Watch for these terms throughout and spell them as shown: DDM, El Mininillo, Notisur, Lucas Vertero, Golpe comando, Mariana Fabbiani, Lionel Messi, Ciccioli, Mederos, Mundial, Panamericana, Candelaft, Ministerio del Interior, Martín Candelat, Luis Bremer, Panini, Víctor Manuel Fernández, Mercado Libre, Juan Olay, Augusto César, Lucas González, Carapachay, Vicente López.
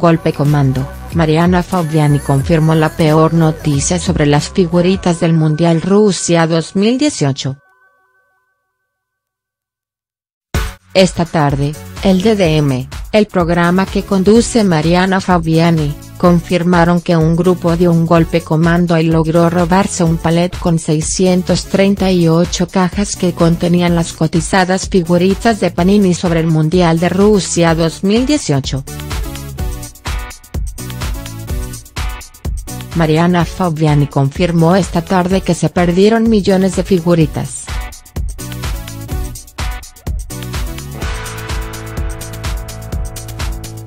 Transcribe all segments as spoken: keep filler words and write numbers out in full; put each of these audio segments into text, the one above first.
Golpe comando, Mariana Fabbiani confirmó la peor noticia sobre las figuritas del Mundial Rusia dos mil dieciocho. Esta tarde, el D D M, el programa que conduce Mariana Fabbiani, confirmaron que un grupo dio un golpe comando y logró robarse un palet con seiscientas treinta y ocho cajas que contenían las cotizadas figuritas de Panini sobre el Mundial de Rusia dos mil dieciocho. Mariana Fabbiani confirmó esta tarde que se perdieron millones de figuritas.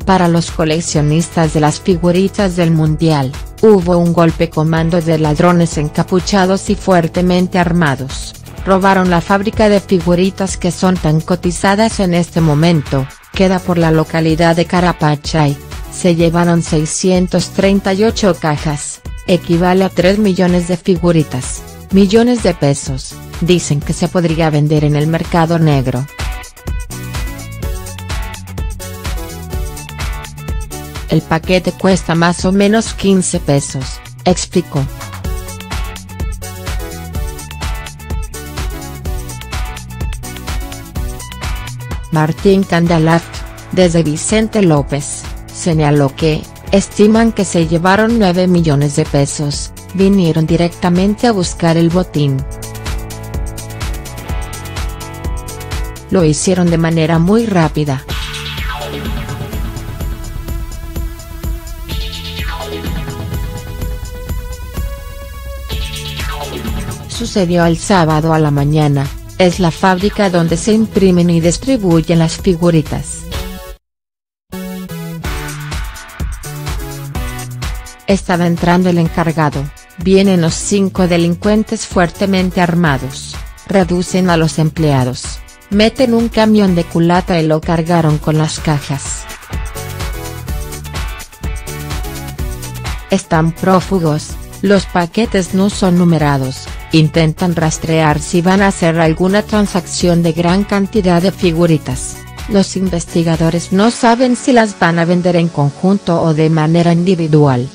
Para los coleccionistas de las figuritas del Mundial, hubo un golpe comando de ladrones encapuchados y fuertemente armados. Robaron la fábrica de figuritas que son tan cotizadas en este momento, queda por la localidad de Carapachay. Se llevaron seiscientas treinta y ocho cajas, equivale a tres millones de figuritas, millones de pesos, dicen que se podría vender en el mercado negro. El paquete cuesta más o menos quince pesos, explicó. Martín Candelat, desde Vicente López, señaló que, estiman que se llevaron nueve millones de pesos, vinieron directamente a buscar el botín. Lo hicieron de manera muy rápida. Sucedió el sábado a la mañana, es la fábrica donde se imprimen y distribuyen las figuritas. Estaba entrando el encargado, vienen los cinco delincuentes fuertemente armados, reducen a los empleados, meten un camión de culata y lo cargaron con las cajas. Están prófugos, los paquetes no son numerados. Intentan rastrear si van a hacer alguna transacción de gran cantidad de figuritas. Los investigadores no saben si las van a vender en conjunto o de manera individual.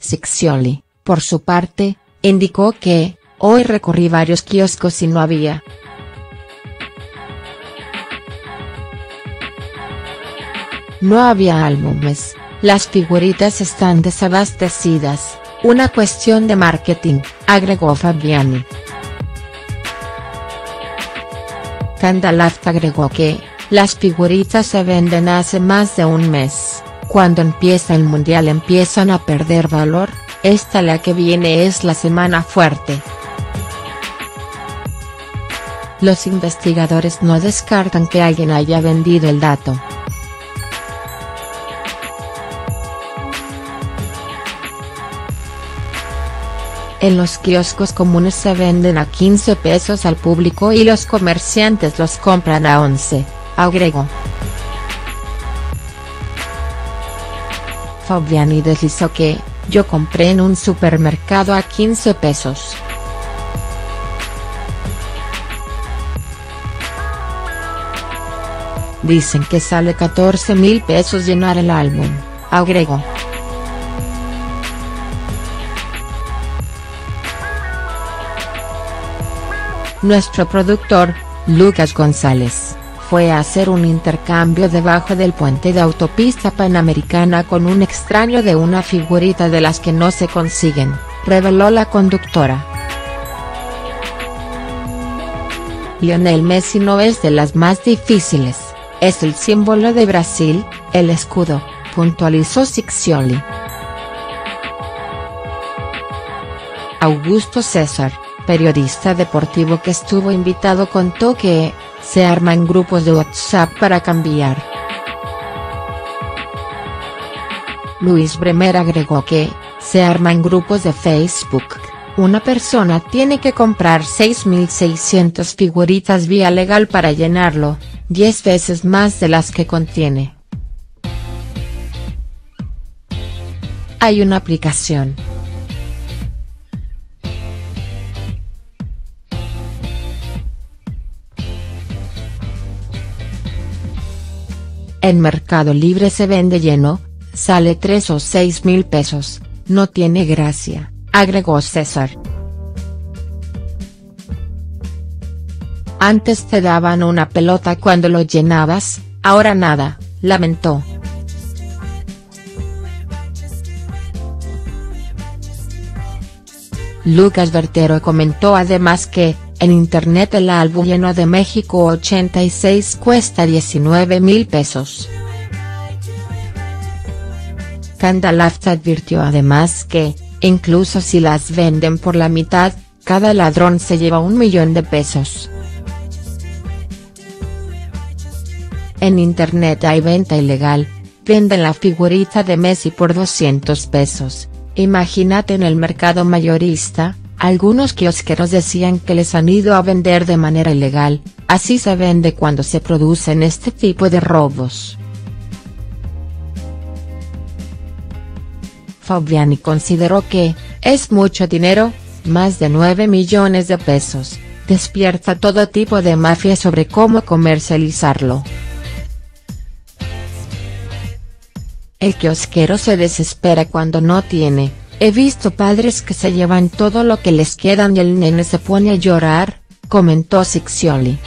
Ciccioli, por su parte, indicó que, hoy recorrí varios kioscos y no había. No había álbumes. Las figuritas están desabastecidas, una cuestión de marketing, agregó Fabbiani. Candelaft agregó que, las figuritas se venden hace más de un mes, cuando empieza el Mundial empiezan a perder valor, esta la que viene es la semana fuerte. Los investigadores no descartan que alguien haya vendido el dato. En los kioscos comunes se venden a quince pesos al público y los comerciantes los compran a once, agregó. Fabbiani deslizó que, yo compré en un supermercado a quince pesos. Dicen que sale catorce mil pesos llenar el álbum, agregó. Nuestro productor, Lucas González, fue a hacer un intercambio debajo del puente de autopista Panamericana con un extraño de una figurita de las que no se consiguen, reveló la conductora. Lionel Messi no es de las más difíciles, es el símbolo de Brasil, el escudo, puntualizó Ciccioli. Augusto César, periodista deportivo que estuvo invitado, contó que, se arman grupos de WhatsApp para cambiar. Luis Bremer agregó que, se arman grupos de Facebook, una persona tiene que comprar seis mil seiscientas figuritas vía legal para llenarlo, diez veces más de las que contiene. Hay una aplicación. En Mercado Libre se vende lleno, sale tres o seis mil pesos, no tiene gracia, agregó César. Antes te daban una pelota cuando lo llenabas, ahora nada, lamentó. Lucas Vertero comentó además que, en internet el álbum lleno de México ochenta y seis cuesta diecinueve mil pesos. Candelaft advirtió además que, incluso si las venden por la mitad, cada ladrón se lleva un millón de pesos. En internet hay venta ilegal, venden la figurita de Messi por doscientos pesos, imagínate en el mercado mayorista, algunos kiosqueros decían que les han ido a vender de manera ilegal, así se vende cuando se producen este tipo de robos. Fabbiani consideró que, es mucho dinero, más de nueve millones de pesos, despierta todo tipo de mafia sobre cómo comercializarlo. El kiosquero se desespera cuando no tiene, he visto padres que se llevan todo lo que les quedan y el nene se pone a llorar, comentó Ciccioli.